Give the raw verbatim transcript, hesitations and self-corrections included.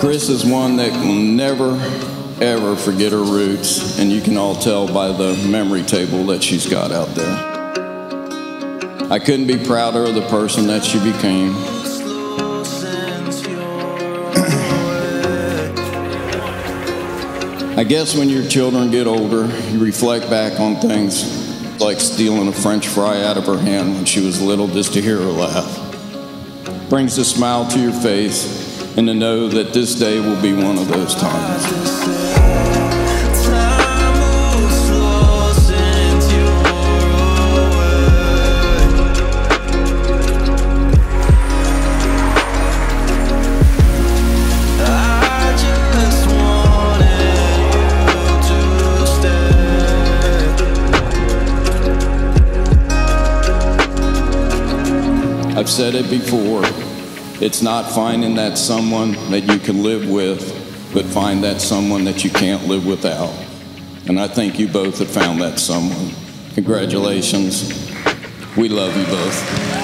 Chris is one that will never, ever forget her roots, and you can all tell by the memory table that she's got out there. I couldn't be prouder of the person that she became. I guess when your children get older, you reflect back on things like stealing a French fry out of her hand when she was little just to hear her laugh. Brings a smile to your face, and to know that this day will be one of those times. I've said it before, it's not finding that someone that you can live with, but find that someone that you can't live without. And I think you both have found that someone. Congratulations. We love you both.